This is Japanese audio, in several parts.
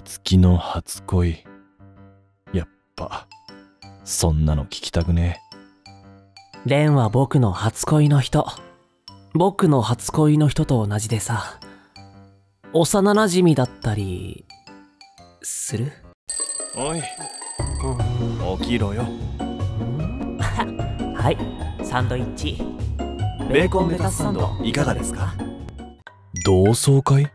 樹の初恋。やっぱそんなの聞きたくねえ。蓮は僕の初恋の人。僕の初恋の人と同じでさ、幼なじみだったりする？おい、起きろよ。はい、サンドイッチベーコンレタスサンドいかがですか？同窓会？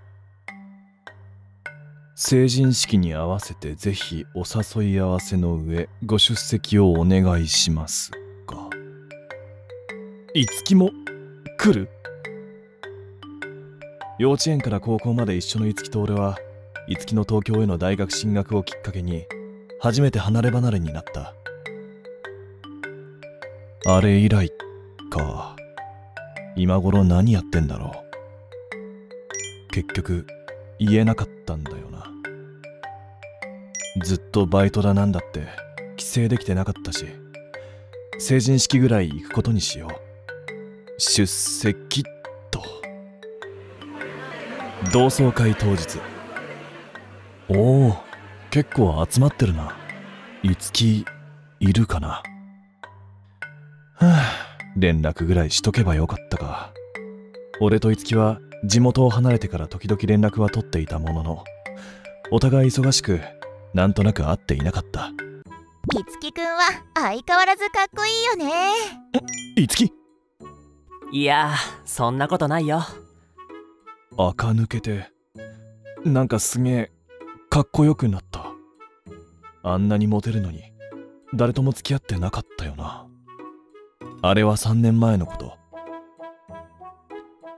成人式に合わせてぜひお誘い合わせの上ご出席をお願いしますが。いつきも来る？幼稚園から高校まで一緒のいつきと俺は、いつきの東京への大学進学をきっかけに初めて離れ離れになった。あれ以来か。今頃何やってんだろう。結局言えなかったんだよな。ずっとバイトだなんだって帰省できてなかったし、成人式ぐらい行くことにしよう。出席と。同窓会当日。おお、結構集まってるな。いつきいるかな。はあ、連絡ぐらいしとけばよかったか。俺といつきは地元を離れてから時々連絡は取っていたものの、お互い忙しくなんとなく会っていなかった。いつきくんは相変わらずかっこいいよね。いつき？いや、そんなことないよ。垢抜けてなんかすげえかっこよくなった。あんなにモテるのに誰とも付き合ってなかったよな。あれは3年前のこと。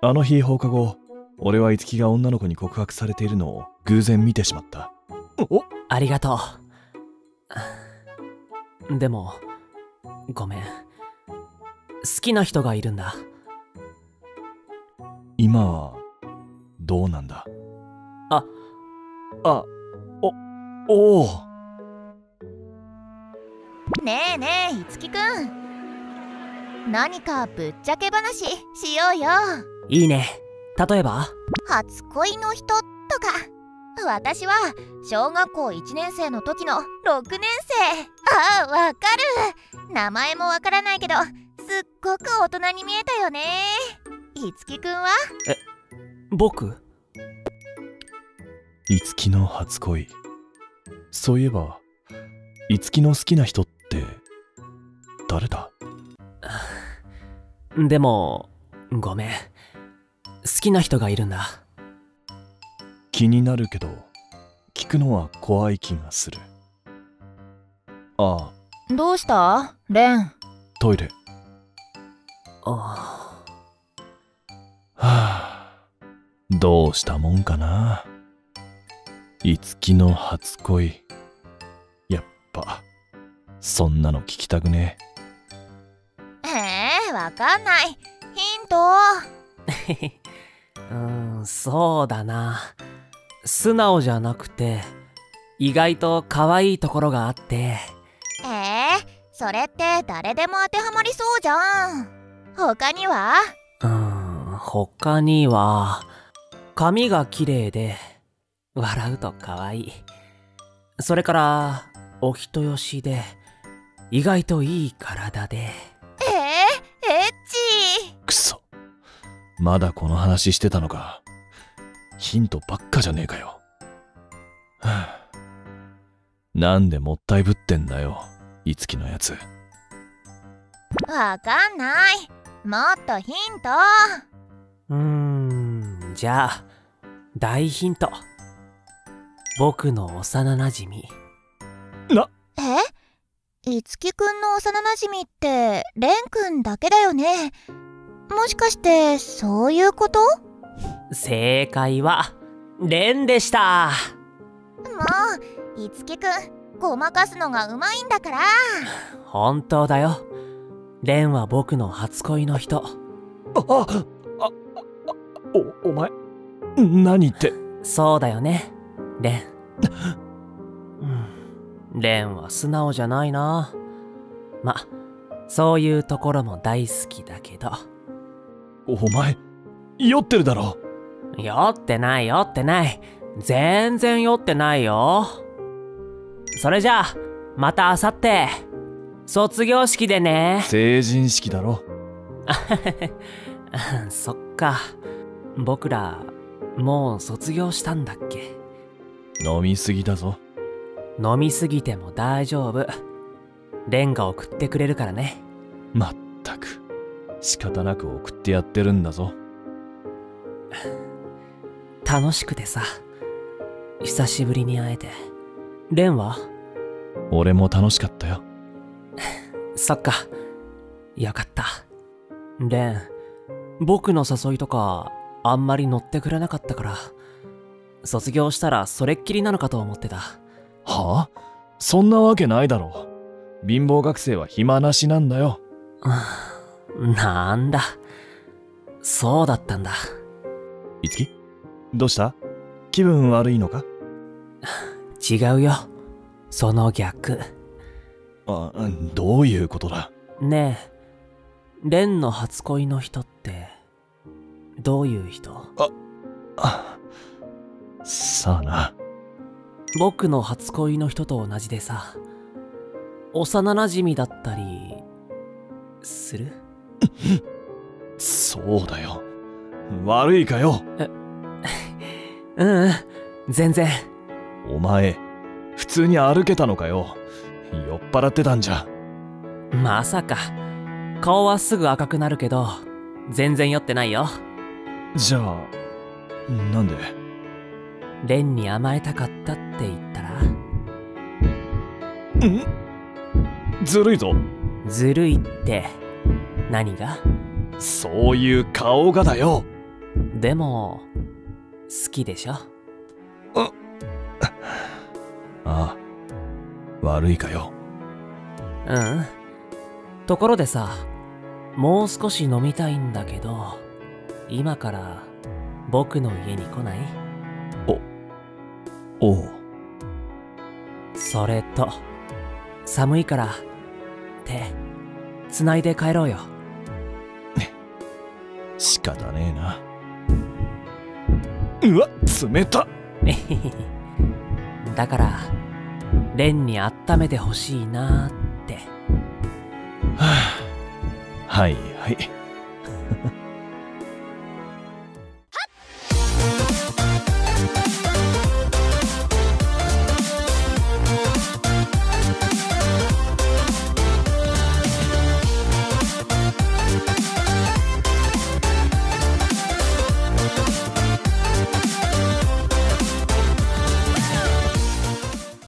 あの日放課後、俺はいつきが女の子に告白されているのを偶然見てしまった。お、ありがとう。でもごめん、好きな人がいるんだ。今はどうなんだ？あ、おお。ねえねえ、いつきくん、何かぶっちゃけ話しようよ。いいね。例えば初恋の人とか。私は小学校1年生の時の6年生。あ、わかる。名前もわからないけどすっごく大人に見えたよね。いつきくんは？え、僕？いつきの初恋。そういえばいつきの好きな人って誰だ？でもごめん、好きな人がいるんだ。気になるけど聞くのは怖い気がする。ああ、どうした？レン。トイレ。ああ。はあ、どうしたもんかな。いつきの初恋。やっぱそんなの聞きたくねえ。わかんない、ヒント。そうだな、素直じゃなくて意外と可愛いところがあって。それって誰でも当てはまりそうじゃん。他には？他には髪が綺麗で笑うと可愛い。それからお人よしで意外といい体で。エッチ。くそ、まだこの話してたのか。ヒントばっかじゃねえかよ。はあ、なんでもったいぶってんだよ、いつきのやつ。わかんない、もっとヒント。じゃあ大ヒント。僕の幼なじみな。いつきくんの幼なじみってレンくんだけだよね。もしかしてそういうこと？正解はレンでした。もういつきくん、ごまかすのがうまいんだから。本当だよ、レンは僕の初恋の人。お前何って。そうだよね、レン。レンは素直じゃないな。ま、そういうところも大好きだけど。お前酔ってるだろ。酔ってない酔ってない、全然酔ってないよ。それじゃあまた明後日卒業式でね。成人式だろ。そっか、僕らもう卒業したんだっけ。飲みすぎだぞ。飲みすぎても大丈夫。レンガ送ってくれるからね。まったく仕方なく送ってやってるんだぞ。楽しくてさ、久しぶりに会えて。レンは？俺も楽しかったよ。そっか、よかった。レン、僕の誘いとかあんまり乗ってくれなかったから、卒業したらそれっきりなのかと思ってた。はあ？そんなわけないだろう。貧乏学生は暇なしなんだよ。なんだ、そうだったんだ。いつき、どうした？気分悪いのか？違うよ、その逆。あ、どういうことだ？ねえ、レンの初恋の人ってどういう人？さあな。僕の初恋の人と同じでさ、幼なじみだったりする？そうだよ。悪いかよ。うん、全然。お前、普通に歩けたのかよ。酔っ払ってたんじゃ。まさか。顔はすぐ赤くなるけど、全然酔ってないよ。じゃあ、なんで？レンに甘えたかったって言ったら？ん？ずるいぞ。ずるいって、何が？そういう顔がだよ。でも、好きでしょ？ああ、悪いかよ。うん。ところでさ、もう少し飲みたいんだけど、今から僕の家に来ない？おう。それと、寒いから、手、つないで帰ろうよ。仕方ねえな。うわ、冷た。だから、レンに温めてほしいなって。はあ、はいはい。